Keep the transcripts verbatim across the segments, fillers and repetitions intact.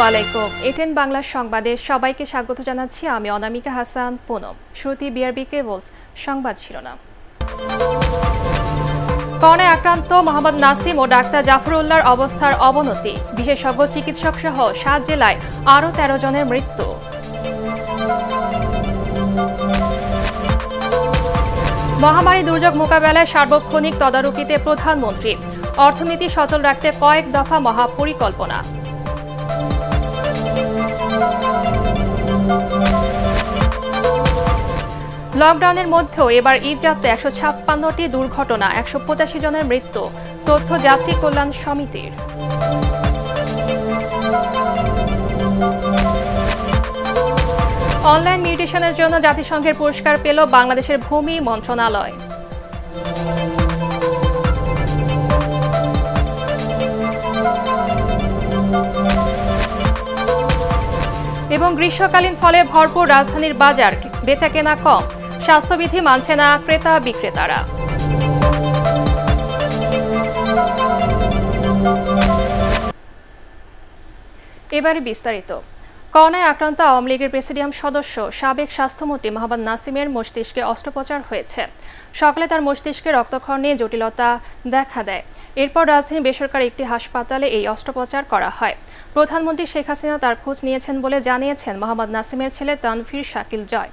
अवनति विशेषज्ञ चिकित्सक सह सात जिले तेरह जन मृत्यु। महामारी दुर्योग मोकाबेलाय सार्वक्षणिक तदारकीते प्रधानमंत्री अर्थनीति सचल रखते कयेक दफा महापरिकल्पना। लकडाउनेर मध्येও এবার ঈদ যাত্রায় একশো ছাপ্পান্নটি দুর্ঘটনা একশো পঁচাশি জনের মৃত্যু তথ্য যাত্রী কল্যাণ সমিতির। অনলাইন মিউটেশনের জন্য জাতিসংঘের পুরস্কার পেল বাংলাদেশের ভূমি মন্ত্রণালয়। এবং গ্রীষ্মকালীন ফলে ভরপুর রাজধানীর বাজার বেচাকেনা কম, স্বাস্থ্যবিধি মানছে না ক্রেতা বিক্রেতারা। এবারে বিস্তারিত। করোনায় আক্রান্ত আওয়ামী লীগের প্রেসিডিয়াম সদস্য সাবেক স্বাস্থ্যমন্ত্রী মোহাম্মদ নাসিমের মস্তিষ্কে অস্ত্রোপচার হয়েছে। সকালে তার মস্তিষ্কে রক্তক্ষরণ নিয়ে জটিলতা দেখা দেয়। এরপর রাজধানীর বেসরকারি একটি হাসপাতালে এই অস্ত্রোপচার করা হয়। প্রধানমন্ত্রী শেখ হাসিনা তার খোঁজ নিয়েছেন বলে জানিয়েছেন মোহাম্মদ নাসিমের ছেলে তানভীর শাকিল জয়।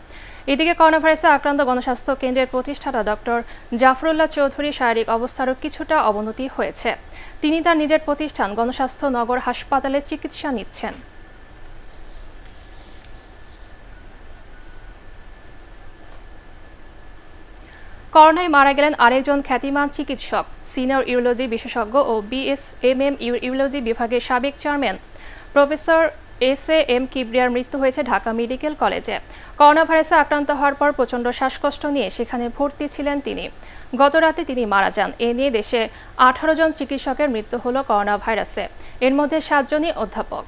এদিকে করোনা ভাইরাসে আক্রান্ত গণস্বাস্থ্য কেন্দ্রের প্রতিষ্ঠাতা ডক্টর জাফরুল্লাহ চৌধুরীর শারীরিক অবস্থারও কিছুটা অবনতি হয়েছে। তিনি তার নিজের প্রতিষ্ঠান গণস্বাস্থ্য নগর হাসপাতালে চিকিৎসা নিচ্ছেন। করোনায় মারা গেলেন আরেকজন খ্যাতিমান চিকিৎসক, সিনিয়র ইউরোলজি বিশেষজ্ঞ ও বিএসএমএম ইউরোলজি বিভাগের সাবেক chairman professor S A M কিবরিয়ার মৃত্যু হয়েছে ঢাকা মেডিকেল কলেজে। করোনা ভাইরাসে আক্রান্ত হওয়ার পর প্রচণ্ড শ্বাসকষ্ট নিয়ে সেখানে ভর্তি ছিলেন তিনি। গত রাতে তিনি মারা যান। এ নিয়ে দেশে আঠারো জন চিকিৎসকের মৃত্যু হলো করোনা ভাইরাসে, এর মধ্যে সাতজনই অধ্যাপক।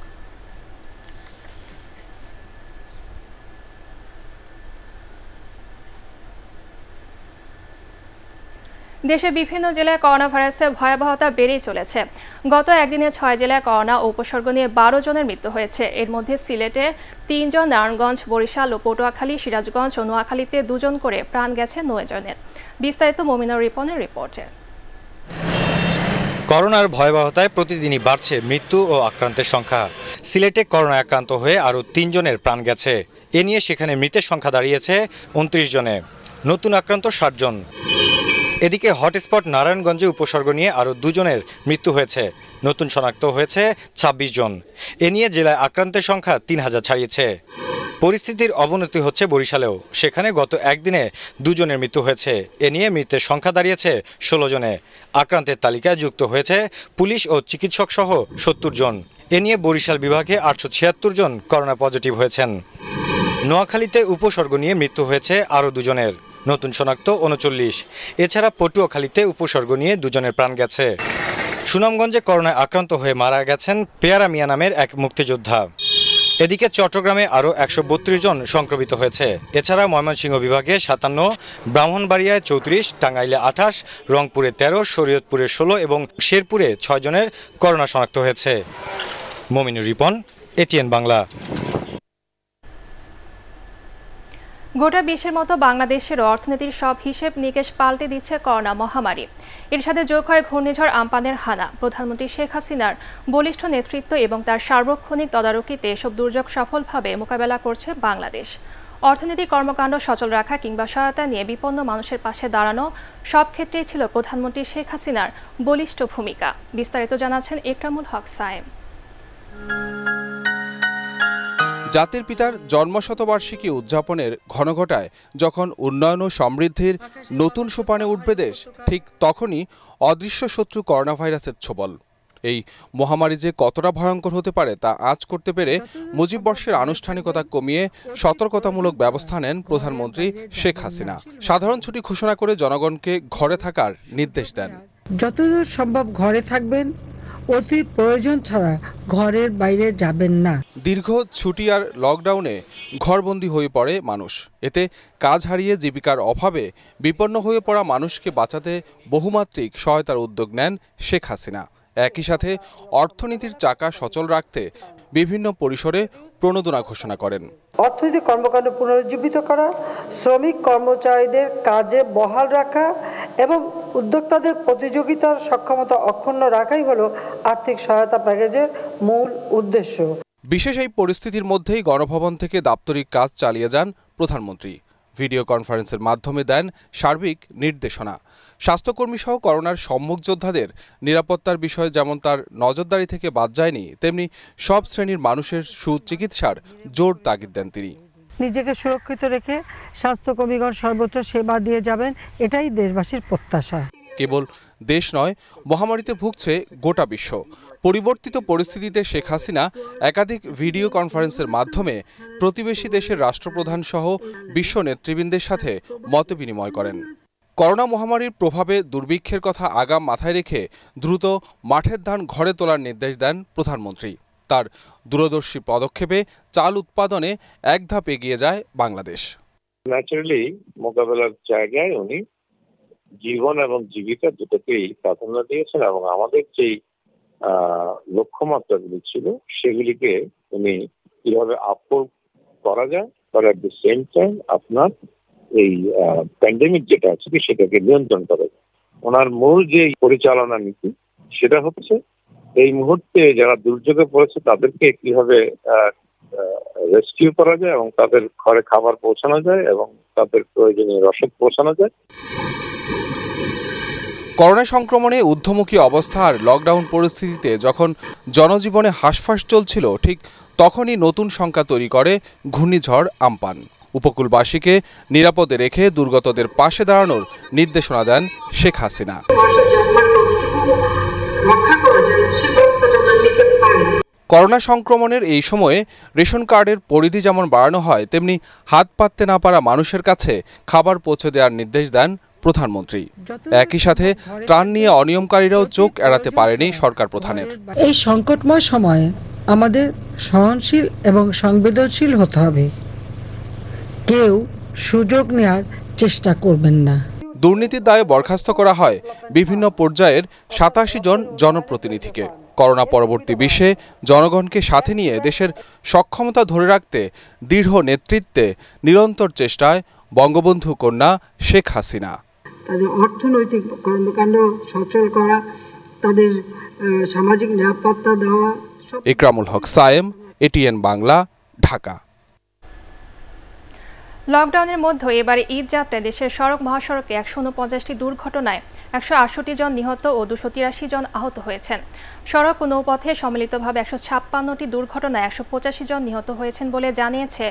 দেশে বিভিন্ন জেলায় করোনা ভাইরাসের ভয়াবহতা বেড়েই চলেছে। গত একদিনে ছয় জেলায় করোনা উপসর্গ নিয়ে বারো জনের মৃত্যু হয়েছে। এর মধ্যে সিলেটে তিনজন, নারায়ণগঞ্জ, বরিশাল ও পটুয়াখালী, সিরাজগঞ্জ ও নোয়াখালীতে দুজন করে প্রাণ গেছে নয় জনের। বিস্তারিত মুমিনুর রিপনের রিপোর্টে। করোনার ভয়াবহতায় প্রতিদিনই বাড়ছে মৃত্যু ও আক্রান্তের সংখ্যা। সিলেটে করোনায় আক্রান্ত হয়ে আরও তিনজনের প্রাণ গেছে। এ নিয়ে সেখানে মৃতের সংখ্যা দাঁড়িয়েছে উনত্রিশ জনে, নতুন আক্রান্ত ষাট জন। এদিকে হটস্পট নারায়ণগঞ্জে উপসর্গ নিয়ে আরও দুজনের মৃত্যু হয়েছে, নতুন শনাক্ত হয়েছে ছাব্বিশ জন। এ নিয়ে জেলায় আক্রান্তের সংখ্যা তিন হাজার ছাড়িয়েছে। পরিস্থিতির অবনতি হচ্ছে বরিশালেও, সেখানে গত একদিনে দুজনের মৃত্যু হয়েছে। এ নিয়ে মৃতের সংখ্যা দাঁড়িয়েছে ষোলো জনে। আক্রান্তের তালিকায় যুক্ত হয়েছে পুলিশ ও চিকিৎসক সহ সত্তর জন। এ নিয়ে বরিশাল বিভাগে আটশো ছিয়াত্তর জন করোনা পজিটিভ হয়েছেন। নোয়াখালীতে উপসর্গ নিয়ে মৃত্যু হয়েছে আরও দুজনের, নতুন শনাক্ত উনচল্লিশ। এছাড়া পটুয়াখালীতে উপসর্গ নিয়ে দুজনের প্রাণ গেছে। সুনামগঞ্জে করোনায় আক্রান্ত হয়ে মারা গেছেন পেয়ারা মিয়া নামের এক মুক্তিযোদ্ধা। এদিকে চট্টগ্রামে আরও একশো বত্রিশ জন সংক্রমিত হয়েছে। এছাড়া ময়মনসিংহ বিভাগে সাতান্ন, ব্রাহ্মণবাড়িয়ায় চৌত্রিশ, টাঙ্গাইলে আঠাশ, রংপুরে তেরো, শরীয়তপুরে ষোলো এবং শেরপুরে ছয় জনের করোনা শনাক্ত হয়েছে। মমিনুর রিপন, এটিএন বাংলা। গোটা বিশ্বের মতো বাংলাদেশেরও অর্থনীতির সব হিসেব নিকেশ পাল্টে দিচ্ছে করোনা মহামারী। এর সাথে যোগ হয় ঘূর্ণিঝড় আমপানের হানা। প্রধানমন্ত্রী শেখ হাসিনার বলিষ্ঠ নেতৃত্ব এবং তার সার্বক্ষণিক তদারকিতে এসব দুর্যোগ সফলভাবে মোকাবেলা করছে বাংলাদেশ। অর্থনৈতিক কর্মকাণ্ড সচল রাখা কিংবা সহায়তা নিয়ে বিপন্ন মানুষের পাশে দাঁড়ানো সব ক্ষেত্রেই ছিল প্রধানমন্ত্রী শেখ হাসিনার বলিষ্ঠ ভূমিকা। বিস্তারিত জানাচ্ছেন একরামুল হক সায়েম। জাতির পিতার জন্মশতবার্ষিকী উদযাপনের ঘনঘটায় যখন উন্নয়ন ও সমৃদ্ধির নতুন সোপানে উঠবে দেশ, ঠিক তখনই অদৃশ্য শত্রু করোনা ভাইরাসের ছোবল। এই মহামারী যে কতটা ভয়ঙ্কর হতে পারে তা আজ করতে পেরে মুজিববর্ষের আনুষ্ঠানিকতা কমিয়ে সতর্কতামূলক ব্যবস্থা নেন প্রধানমন্ত্রী শেখ হাসিনা। সাধারণ ছুটি ঘোষণা করে জনগণকে ঘরে থাকার নির্দেশ দেন। যতদূর সম্ভব ঘরে থাকবেন, অতি প্রয়োজন ছাড়া ঘরের বাইরে যাবেন না। দীর্ঘ ছুটি আর লকডাউনে ঘরবন্দি হয়ে পড়ে মানুষ। এতে কাজ হারিয়ে জীবিকার অভাবে বিপন্ন হয়ে পড়া মানুষকে বাঁচাতে বহুমাত্রিক সহায়তার উদ্যোগ নেন শেখ হাসিনা। একই সাথে অর্থনীতির চাকা সচল রাখতে विभिन्न परिसरे प्रणोदना घोषणा करें। अर्थनैतिक कर्मकांड पुनरुज्जीवित करा, श्रमिक कर्मचारीदेर काजे बहाल रखा एवं उद्योक्तादेर प्रतियोगितार सक्षमता अक्षुण्ण रखाई हलो आर्थिक सहायता पैकेजेर मूल उद्देश्य। विशेष एई परिस्थितिर मध्येई गणभवन थेके दाप्तरिक काज चालिये जान प्रधानमंत्री। ভিডিও কনফারেন্সের মাধ্যমে দেন সার্বিক নির্দেশনা। স্বাস্থ্যকর্মী সহ করোনার সম্মুখ যোদ্ধাদের নিরাপত্তার বিষয়ে যেমন তার নজরদারি থেকে বাদ যায়নি, তেমনি সব শ্রেণীর মানুষের সুচিকিৎসার জোর তাগিদ দেন তিনি। নিজেকে সুরক্ষিত রেখে স্বাস্থ্যকর্মীগণ সর্বোচ্চ সেবা দিয়ে যাবেন, এটাই দেশবাসীর প্রত্যাশা। কেবল দেশ নয়, মহামারীতে ভুগছে গোটা বিশ্ব। পরিবর্তিত পরিস্থিতিতে শেখ হাসিনা একাধিক ভিডিও কনফারেন্সের মাধ্যমে প্রতিবেশী দেশের রাষ্ট্রপ্রধান সহ বিশ্ব নেতৃবৃন্দের সাথে মতবিনিময় করেন। করোনা মহামারীর প্রভাবে দুর্ভিক্ষের কথা আগাম মাথায় রেখে দ্রুত মাঠের ধান ঘরে তোলার নির্দেশ দেন প্রধানমন্ত্রী। তার দূরদর্শী পদক্ষেপে চাল উৎপাদনে এক ধাপ এগিয়ে যায় বাংলাদেশ। ন্যাচারালি মোকাবেলার জায়গায় উনি জীবন এবং জীবিকা দুটোকেই প্রাধান্য দিয়েছেন এবং আমাদের যেই লক্ষ্যমাত্রাগুলি ছিল সেগুলিকে উনি কিভাবে আপলোড করা যায়, তার এট দ্য সেম টাইম আপনার এই প্যান্ডেমিক যেটা আছে সেটাকে নিয়ন্ত্রণ করা যায়। ওনার মূল যে পরিচালনা নীতি সেটা হচ্ছে এই মুহূর্তে যারা দুর্যোগে পড়েছে তাদেরকে কিভাবে রেস্কিউ করা যায় এবং তাদের ঘরে খাবার পৌঁছানো যায় এবং তাদের প্রয়োজনীয় রসদ পৌঁছানো যায়। করোনা সংক্রমণে ঊর্ধ্বমুখী অবস্থার লকডাউন পরিস্থিতিতে যখন জনজীবনে হাঁসফাঁস চলছিল, ঠিক তখনই নতুন সংখ্যা তৈরি করে ঘূর্ণিঝড় আম্পান। উপকূলবাসীকে নিরাপদে রেখে দুর্গতদের পাশে দাঁড়ানোর নির্দেশনা দেন শেখ হাসিনা। করোনা সংক্রমণের এই সময়ে রেশন কার্ডের পরিধি যেমন বাড়ানো হয়, তেমনি হাত পাততে না পারা মানুষের কাছে খাবার পৌঁছে দেওয়ার নির্দেশ দেন প্রধানমন্ত্রী। একই সাথে ত্রাণ নিয়ে অনিয়মকারীরাও চোখ এড়াতে পারেনি সরকার প্রধানের। এই সংকটময় সময়ে আমাদের সহনশীল এবং সংবেদনশীল হতে হবে, কেউ সুযোগ নেওয়ার চেষ্টা করবেন না। দুর্নীতির দায়ে বরখাস্ত করা হয় বিভিন্ন পর্যায়ের সাতাশি জন জনপ্রতিনিধিকে। করোনা পরবর্তী বিশ্বে জনগণকে সাথে নিয়ে দেশের সক্ষমতা ধরে রাখতে দৃঢ় নেতৃত্বে নিরন্তর চেষ্টায় বঙ্গবন্ধু কন্যা শেখ হাসিনা। তাদের অর্থনৈতিক কর্মকাণ্ড সচল করা, তাদের সামাজিক নিরাপত্তা দেওয়া। ইকরামুল হক সায়েম, এটিএন বাংলা, ঢাকা। লকডাউনের মধ্যে এবারে ঈদ যাত্রায় দেশের সড়ক মহাসড়কে একশো উনপঞ্চাশটি দুর্ঘটনায় একশো আটষট্টি জন নিহত ও দুশো তিরাশি জন আহত হয়েছেন। সড়ক ও নৌপথে সম্মিলিতভাবে একশো ছাপ্পান্নটি দুর্ঘটনায় একশো পঁচাশি জন নিহত হয়েছেন বলে জানিয়েছে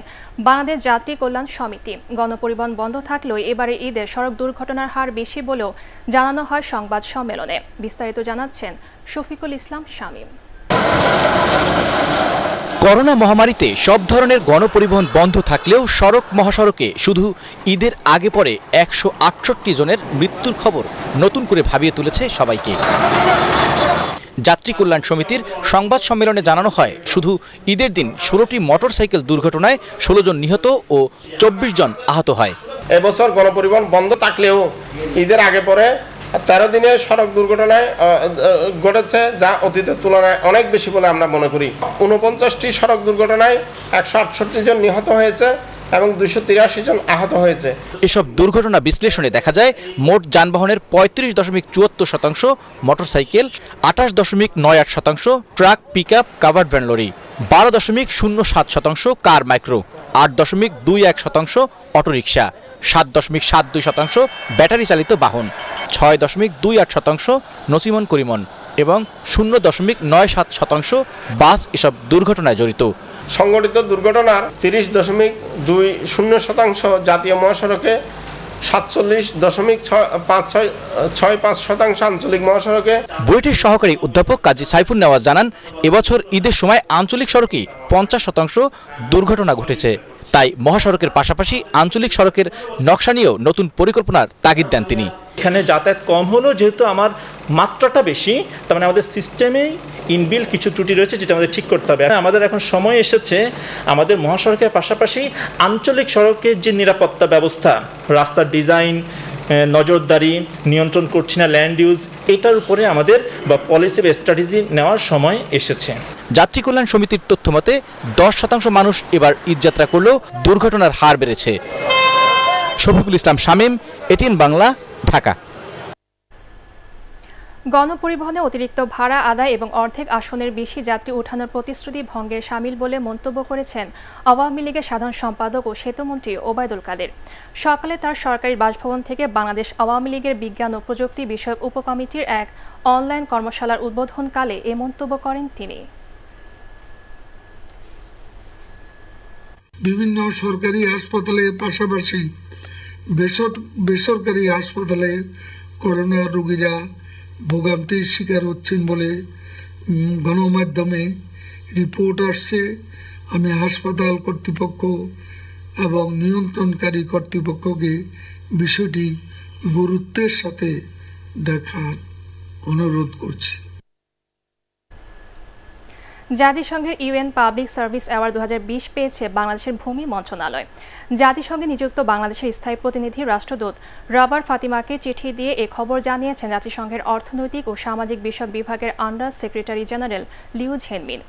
বাংলাদেশ যাত্রী কল্যাণ সমিতি। গণপরিবহন বন্ধ থাকলেও এবারে ঈদের সড়ক দুর্ঘটনার হার বেশি বলেও জানানো হয় সংবাদ সম্মেলনে। বিস্তারিত জানাচ্ছেন শফিকুল ইসলাম শামীম। করোনা মহামারীতে সব ধরনের গণপরিবহন বন্ধ থাকলেও সড়ক মহাসড়কে শুধু ঈদের আগে পরে একশো আটষট্টি জনের মৃত্যুর খবর নতুন করে ভাবিয়ে তুলেছে সবাইকে। যাত্রী কল্যাণ সমিতির সংবাদ সম্মেলনে জানানো হয়, শুধু ঈদের দিন ষোলোটি মোটরসাইকেল দুর্ঘটনায় ষোলো জন নিহত ও চব্বিশ জন আহত হয়। এবছর গণপরিবহন বন্ধ থাকলেও ঈদের আগে পরে তেরো দিনে সড়ক দুর্ঘটনায় ঘটেছে, যা অতীতের তুলনায় অনেক বেশি বলে আমরা মনে করি। উনপঞ্চাশটি সড়ক দুর্ঘটনায় একশো আটষট্টি জন নিহত হয়েছে এবং দুশো তিরাশি জন আহত হয়েছে। এসব দুর্ঘটনা বিশ্লেষণে দেখা যায়, মোট যানবাহনের পঁয়ত্রিশ দশমিক চুয়াত্তর শতাংশ, মোটরসাইকেল আঠাশ দশমিক নয় আট শতাংশ, truck, pickup, covered van, lorry বারো দশমিক শূন্য সাত শতাংশ, কার মাইক্রো আট দশমিক দুই এক শতাংশ, অটোরিক্সা সাত দশমিক সাত দুই শতাংশ, ব্যাটারি চালিত বাহন ছয় দশমিক দুই আট শতাংশ, নসিমন করিমন এবং শূন্য দশমিক নয় সাত শতাংশ বাস এসব দুর্ঘটনায় জড়িত। সংগঠিত দুর্ঘটনার তিরিশ দশমিক দুই শূন্য শতাংশ জাতীয় মহাসড়কে, সাতচল্লিশ দশমিক ছয় পাঁচ শতাংশ আঞ্চলিক মহাসড়কে। বুয়েটের সহকারী অধ্যাপক কাজী সাইফুল নেওয়াজ জানান, এবছর ঈদের সময় আঞ্চলিক সড়কে পঞ্চাশ শতাংশ দুর্ঘটনা ঘটেছে। তাই মহাসড়কের পাশাপাশি আঞ্চলিক সড়কের নকশা নিয়েও নতুন পরিকল্পনার তাগিদ দেন তিনি। এখানে যাতায়াত কম হলো, যেহেতু আমার মাত্রাটা বেশি, তার মানে আমাদের সিস্টেমে ইনবিল কিছু ত্রুটি রয়েছে যেটা আমাদের ঠিক করতে হবে। আমাদের এখন সময় এসেছে আমাদের মহাসড়কের পাশাপাশি আঞ্চলিক সড়কের যে নিরাপত্তা ব্যবস্থা, রাস্তার ডিজাইন, নজরদারি, নিয়ন্ত্রণ করছি না ল্যান্ড ইউজ, एटार उपरे आमादेर बा पलिसी बा स्ट्रैटेजी नेওয়ার समय एसेছে। যাত্রী কল্যাণ সমিতির তথ্যমতে দশ শতাংশ মানুষ এবার ঈদ যাত্রা করলো, দুর্ঘটনার হার বেড়েছে। শফিকুল ইসলাম শামীম, এটিএন বাংলা, ঢাকা। গণপরিবহনে অতিরিক্ত ভাড়া আদায় এবং অর্ধেক আসনের বেশি যাত্রী ওঠানোর প্রতিশ্রুতি ভঙ্গের শামিল বলে মন্তব্য করেছেন আওয়ামী লীগের সাধারণ সম্পাদক ও সেতুমন্ত্রী ওবায়দুল কাদের। সকালে তার সরকারি বাসভবন থেকে বাংলাদেশ আওয়ামী লীগের বিজ্ঞান ও প্রযুক্তি বিষয়ক উপকমিটির এক অনলাইন কর্মশালার উদ্বোধনকালে এ মন্তব্য করেন তিনি। বিভিন্ন সরকারি হাসপাতালের পাশাপাশি বেসরকারি হাসপাতালে করোনা রোগীরা ভোগান্তির শিকার হচ্ছেন বলে গণমাধ্যমে রিপোর্ট আসছে। আমি হাসপাতাল কর্তৃপক্ষ এবং নিয়ন্ত্রণকারী কর্তৃপক্ষকে বিষয়টি গুরুত্বের সাথে দেখার অনুরোধ করছি। জাতিসংঘের ইউএন পাবলিক সার্ভিস অ্যাওয়ার্ড দু হাজার বিশ পেয়েছে বাংলাদেশের ভূমি মন্ত্রণালয়। জাতিসংঘে নিযুক্ত বাংলাদেশের স্থায়ী প্রতিনিধি রাষ্ট্রদূত রবার ফাতিমাকে চিঠি দিয়ে এ খবর জানিয়েছেন জাতিসংঘের অর্থনৈতিক ও সামাজিক বিষয়ক বিভাগের under secretary general Liu Zhenmin.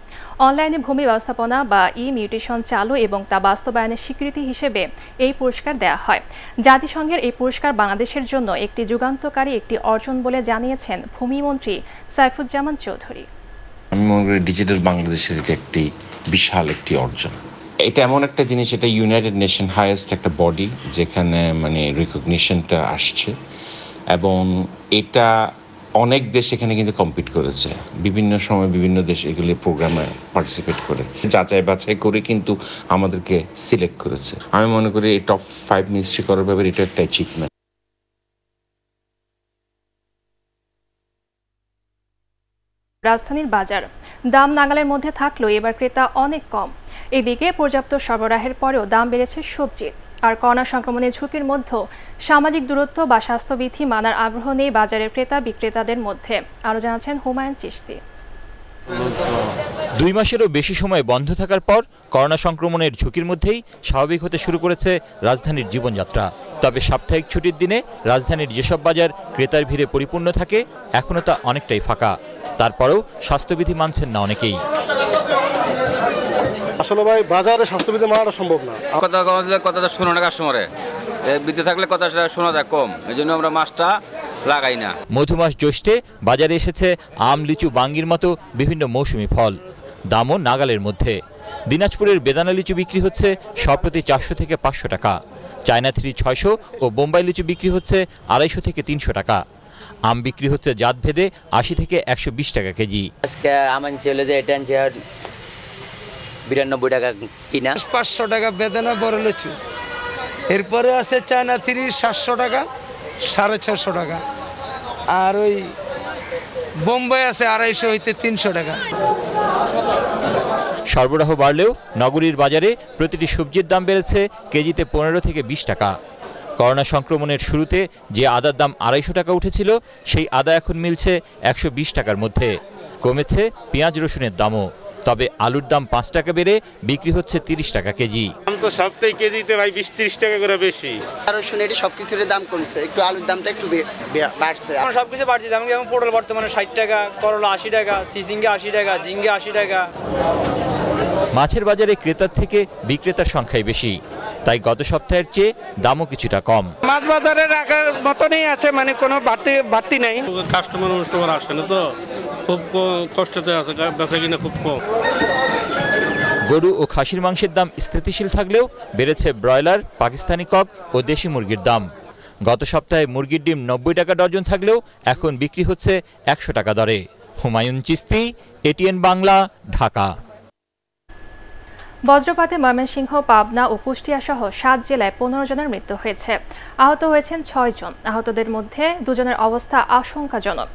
অনলাইনে ভূমি ব্যবস্থাপনা বা ই মিউটেশন চালু এবং তা বাস্তবায়নের স্বীকৃতি হিসেবে এই পুরস্কার দেওয়া হয়। জাতিসংঘের এই পুরস্কার বাংলাদেশের জন্য একটি যুগান্তকারী একটি অর্জন বলে জানিয়েছেন ভূমিমন্ত্রী সাইফুজ্জামান চৌধুরী। আমি মনে করি ডিজিটাল বাংলাদেশের একটি বিশাল একটি অর্জন। এটা এমন একটা জিনিস, এটা ইউনাইটেড নেশন হাইয়েস্ট একটা বডি যেখানে মানে রিকগনিশনটা আসছে, এবং এটা অনেক দেশ এখানে কিন্তু কম্পিট করেছে বিভিন্ন সময়, বিভিন্ন দেশ এগুলি প্রোগ্রামে পার্টিসিপেট করে যাচাই বাছাই করে কিন্তু আমাদেরকে সিলেক্ট করেছে। আমি মনে করি এই টপ ফাইভ মিনিস্ট্রি করার ব্যাপারে এটা একটা অ্যাচিভমেন্ট। রাজধানীর বাজার দাম নাগালের মধ্যে থাকলেও এবার ক্রেতা অনেক কম। এদিকে পর্যাপ্ত সরবরাহের পরেও দাম বেড়েছে সবজির। আর করোনা সংক্রমণের ঝুঁকির মধ্যেও সামাজিক দূরত্ব বা স্বাস্থ্যবিধি মানার আগ্রহ নেই বাজারের ক্রেতা বিক্রেতাদের মধ্যে। আরও জানাচ্ছেন হুমায়ুন চিশতি। দুই মাসেরও বেশি সময় বন্ধ থাকার পর করোনা সংক্রমণের ঝুঁকির মধ্যেই স্বাভাবিক হতে শুরু করেছে রাজধানীর জীবনযাত্রা। তবে সাপ্তাহিক ছুটির দিনে রাজধানীর যেসব বাজার ক্রেতার ভিড়ে পরিপূর্ণ থাকে এখনও তা অনেকটাই ফাঁকা। তারপরেও স্বাস্থ্যবিধি মানছেন না অনেকেই। আসলে ভাই বাজারে স্বাস্থ্যবিধি মানা সম্ভব না। কথা কথাটা শোনা না কাস্টমারে, বিতে থাকলে কথাটা শোনা যায় কম, এই জন্য আমরা মাছটা লাগাই না। মধুমাস জ্যৈষ্ঠে বাজারে এসেছে আম, লিচু, বাঙ্গির মতো বিভিন্ন মৌসুমি ফল। দামও নাগালের মধ্যে। দিনাজপুরের বেদানা লিচু বিক্রি হচ্ছে সপ্রতি চারশো থেকে পাঁচশো টাকা, চায়না থ্রি ছয়শো ও বোম্বাই লিচু বিক্রি হচ্ছে আড়াইশো থেকে তিনশো টাকা। আম বিক্রি হচ্ছে জাত ভেদে আশি থেকে একশো বিশ টাকা কেজি। আজকে আম চলে যায় এটা বিরানব্বই টাকা কিনা, পাঁচশো টাকা বেদানা বড় লিচু। এরপরে আছে চায়না থ্রি সাতশো টাকা, সাড়ে ছশো টাকা, আর ওই বোম্বাই আছে আড়াইশো হইতে তিনশো টাকা। সরবরাহ বাড়লেও নগরীর বাজারে প্রতিটি সবজির দাম বেড়েছে কেজিতে পনেরো থেকে বিশ টাকা। করোনা সংক্রমণের শুরুতে যে আদার দাম আড়াইশো টাকা উঠেছিল সেই আদা এখন মিলছে একশো বিশ টাকার মধ্যে। কমেছে পেঁয়াজ রসুনের দামও। তবে আলুর দাম পাঁচ টাকা বেড়ে বিক্রি হচ্ছে তিরিশ টাকা কেজি। দাম তো সপ্তাহে কেজিতে ভাই বিশ তিরিশ টাকা করে বেশি। রসুন এটি সবকিছুর দাম কমছে, একটু আলুর দামটা একটু বাড়ছে। এখন সবকিছু বাড়ছে, যেমন যেমন পটল বর্তমানে ষাট টাকা, করলা আশি টাকা, সিজিঙ্গে আশি টাকা, ঝিঙ্গে আশি টাকা। মাছের বাজারে ক্রেতার থেকে বিক্রেতার সংখ্যাই বেশি, তাই গত সপ্তাহের চেয়ে দামও কিছুটা কম। মাছ বাজারে রাখার মতনই আছে, মানে কোনো বাড়তি বাড়তি নাই। কাস্টমার কাস্টমার আসে না তো, খুব কষ্টতে আছে, বেচা কিনা খুব কম। গরু ও খাসির মাংসের দাম স্থিতিশীল থাকলেও বেড়েছে ব্রয়লার, পাকিস্তানি কক ও দেশি মুরগির দাম। গত সপ্তাহে মুরগির ডিম নব্বই টাকা ডজন থাকলেও এখন বিক্রি হচ্ছে একশো টাকা দরে। হুমায়ুন চিশতি, এটিএন বাংলা, ঢাকা। বজ্রপাতে ময়মনসিংহ, পাবনা ও কুষ্টিয়া সহ সাত জেলায় পনেরো জনের মৃত্যু হয়েছে। আহত হয়েছেন ছয় জন। আহতদের মধ্যে দুজনের অবস্থা আশঙ্কাজনক।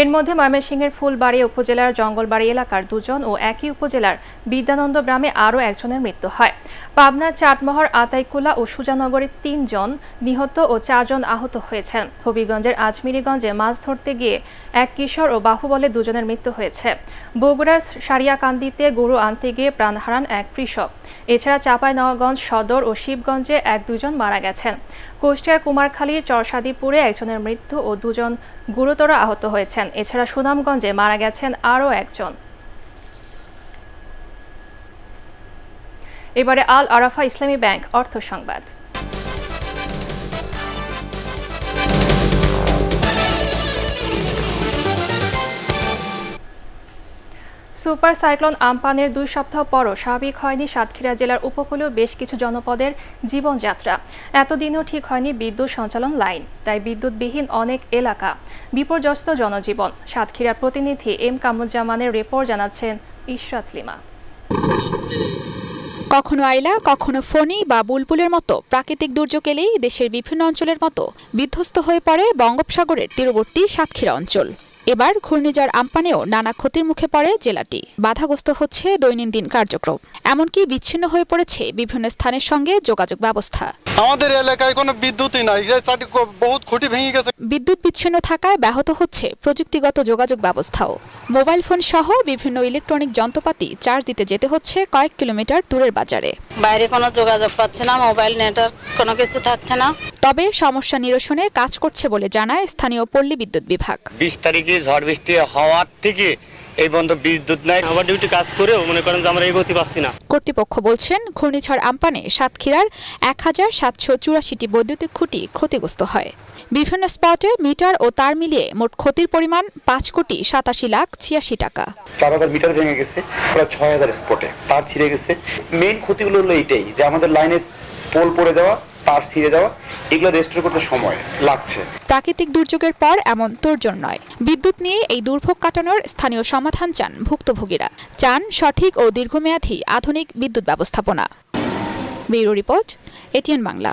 এর মধ্যে ময়মনসিংহের ফুলবাড়ি উপজেলার জঙ্গলবাড়ি এলাকার দুজন ও একই উপজেলার বিদ্যানন্দ গ্রামে আরও একজনের মৃত্যু হয়। পাবনার চাটমোহর, আতাইকুলা ও সুজানগরে তিনজন নিহত ও চারজন আহত হয়েছেন। হবিগঞ্জের আজমিরিগঞ্জে মাছ ধরতে গিয়ে এক কিশোর ও বাহুবলে দুজনের মৃত্যু হয়েছে। বগুড়ার সারিয়াকান্দিতে গরু আনতে গিয়ে প্রাণ হারান এক কৃষক। चिकित्सक। एछाड़ा चापाईनवाबगंज सदर और शिवगंजे एक दुजन मारा गेছেন। কুষ্টিয়ার কুমারখালীর চরসাদীপুরে একজনের मृत्यु और दुजन गुरुतर आहत হয়েছেন। এছাড়া সুনামগঞ্জে मारा गेছেন আরও একজন। এবারে আল আরাফা ইসলামী ব্যাংক অর্থ সংবাদ। सुपार साइक्लोन आम्पानेर दुई सप्ताह परो स्वाभाविक हयनि सातक्षीरा जिलार उपकूलीय बेश किछु जनपदेर जीवनयात्रा। एतदिनो ठीक हयनि विद्युत संचालन लाइन, ताई विद्युतविहीन अनेक एलाका विपर्यस्त जनजीवन। सातक्षीरार प्रतिनिधि एम कामरुज्जामानेर रिपोर्ट जानाচ্ছেন ইশরাত লিমা। कखनो आयला कखनो फणी बा बुलबुलेर मतो प्राकृतिक दुर्योग एलेই देशेर विभिन्न अंचलेर मतो विध्वस्त हये पड़े बंगोपसागरेर तीरवर्ती सातक्षीरा अंचल। এবার ঘূর্ণিঝড় আমপানেও নানা ক্ষতির মুখে পড়ে জেলাটি। বাধাগ্রস্ত হচ্ছে দৈনন্দিন কার্যক্রম, এমনকি বিচ্ছিন্ন হয়ে পড়েছে বিভিন্ন স্থানের সঙ্গে যোগাযোগ ব্যবস্থা। আমাদের এলাকায় কোনো বিদ্যুৎই নাই, বহুত খুঁটি ভেঙে গেছে। বিদ্যুৎ বিচ্ছিন্ন থাকায় ব্যাহত হচ্ছে প্রযুক্তিগত যোগাযোগ ব্যবস্থাও। মোবাইল ফোন সহ বিভিন্ন ইলেকট্রনিক যন্ত্রপাতি চার্জ দিতে যেতে হচ্ছে কয়েক কিলোমিটার দূরের বাজারে। বাইরে কোনো যোগাযোগ পাচ্ছে না, মোবাইল নেটওয়ার্ক কোনো কিছু থাকছে না। তবে সমস্যা নিরসনে কাজ করছে বলে জানায় স্থানীয় পল্লী বিদ্যুৎ বিভাগ। বিশ তারিখে ঝড় বৃষ্টি হওয়ার থেকে এই বন্ধ বিদ্যুৎ নাই। আমরা ডিউটি কাজ করেও মনে করেন যে আমরা এই গতি পাচ্ছি না। কর্তৃপক্ষ বলছেন ঘূর্ণিঝড় আমপানে সাতক্ষীরার এক হাজার সাতশো চুরাশিটি বৈদ্যুতিক খুঁটি ক্ষতিগ্রস্ত হয়। বিভিন্ন স্পটে মিটার ও তার মিলিয়ে মোট ক্ষতির পরিমাণ পাঁচ কোটি সাতাশি লাখ ছিয়াশি টাকা। চার হাজার মিটার ভেঙে গেছে, প্রায় ছয় হাজার স্পটে তার ছিঁড়ে গেছে। মেইন ক্ষতিগুলো হলো এইটাই যে আমাদের লাইনে পোল পড়ে যাওয়া, তার ছিঁড়ে যাওয়া। প্রাকৃতিক দুর্যোগের পর এমন তোড়জোড় নয়, বিদ্যুৎ নিয়ে এই দুর্ভোগ কাটানোর স্থানীয় সমাধান চান ভুক্তভোগীরা, চান সঠিক ও দীর্ঘমেয়াদী আধুনিক বিদ্যুৎ ব্যবস্থাপনা। Bureau report, ATN Bangla.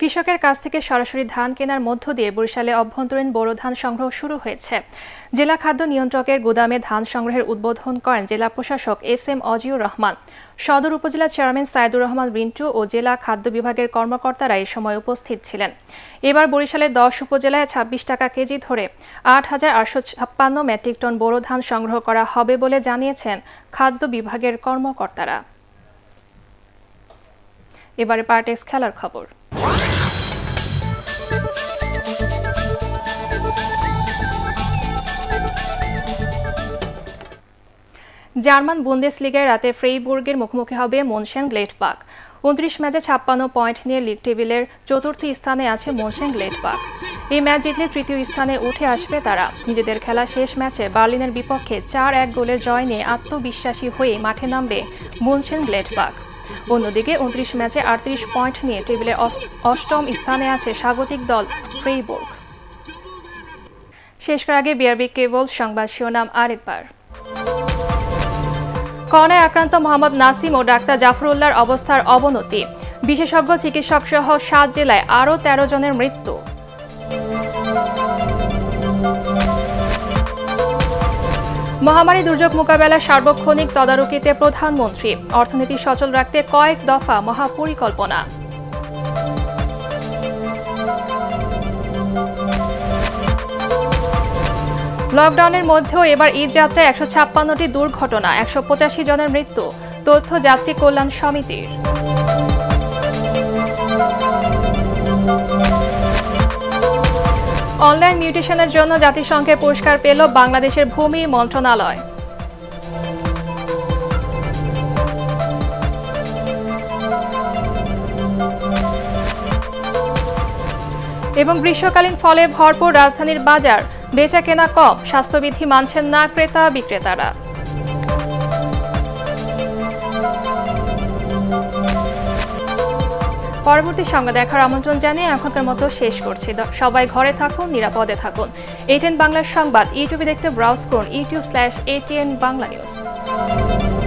কৃষকের কাছ থেকে সরাসরি ধান কেনার মধ্য দিয়ে বরিশালে অভ্যন্তরীণ বোরো ধান সংগ্রহ শুরু হয়েছে। জেলা খাদ্য নিয়ন্ত্রকের গুদামে ধান সংগ্রহের উদ্বোধন করেন জেলা প্রশাসক এস এম অজিউর রহমান। সদর উপজেলা চেয়ারম্যান সাইদুর রহমান রিন্টু ও জেলা খাদ্য বিভাগের কর্মকর্তারা এই সময় উপস্থিত ছিলেন। এবার বরিশালের দশ উপজেলায় ছাব্বিশ টাকা কেজি ধরে আট হাজার আটশো ছাপ্পান্ন মেট্রিক টন বোরো ধান সংগ্রহ করা হবে বলে জানিয়েছেন খাদ্য বিভাগের কর্মকর্তারা। এবারে পার্টেক্স খেলার খবর। জার্মান বুন্দেসলিগায় রাতে ফ্রেইবুর্গের মুখোমুখি হবে মনশেন গ্লেডবাখ। উনত্রিশ ম্যাচে ছাপ্পান্ন পয়েন্ট নিয়ে লিগ টেবিলের চতুর্থ স্থানে আছে মনশেন গ্লেডবাখ। এই ম্যাচ জিতলে তৃতীয় স্থানে উঠে আসবে তারা। নিজেদের খেলা শেষ ম্যাচে বার্লিনের বিপক্ষে চার এক গোলের জয় নিয়ে আত্মবিশ্বাসী হয়ে মাঠে নামবে মনশেন গ্লেডবাখ। অন্যদিকে উনত্রিশ ম্যাচে আটত্রিশ পয়েন্ট নিয়ে টেবিলের অষ্টম স্থানে আছে স্বাগতিক দল ফ্রেইবুর্গ। শেষ করার আগে বিআরবি কেবল সংবাদ শিরোনাম আরেকবার। করোনায় আক্রান্ত মোহাম্মদ নাসিম ও ডাক্তার জাফরুল্লাহর অবস্থার অবনতি। বিশেষজ্ঞ চিকিৎসক সহ সাত জেলায় আরও তেরো জনের মৃত্যু। মহামারী দুর্যোগ মোকাবেলায় সার্বক্ষণিক তদারকিতে প্রধানমন্ত্রী। অর্থনীতি সচল রাখতে কয়েক দফা মহাপরিকল্পনা। লকডাউনের মধ্যেও এবার ঈদ যাত্রায় একশো ছাপ্পান্নটি দুর্ঘটনা, একশো পঁচাশি জনের মৃত্যু। তথ্য যাত্রী কল্যাণ সমিতির। অনলাইন মিউটেশনের জন্য জাতিসংঘের পুরস্কার পেল বাংলাদেশের ভূমি মন্ত্রণালয়। এবং গ্রীষ্মকালীন ফলে ভরপুর রাজধানীর বাজার, বেচা কেনা কম, স্বাস্থ্যবিধি মানছেন না ক্রেতা বিক্রেতারা। পরবর্তী সংবাদ দেখার আমন্ত্রণ জানিয়ে এখনকার মতো শেষ করছি। সবাই ঘরে থাকুন, নিরাপদে থাকুন। এটিএন বাংলার সংবাদ ইউটিউবে দেখতে ব্রাউজ করুন YouTube slash ATN Bangla news.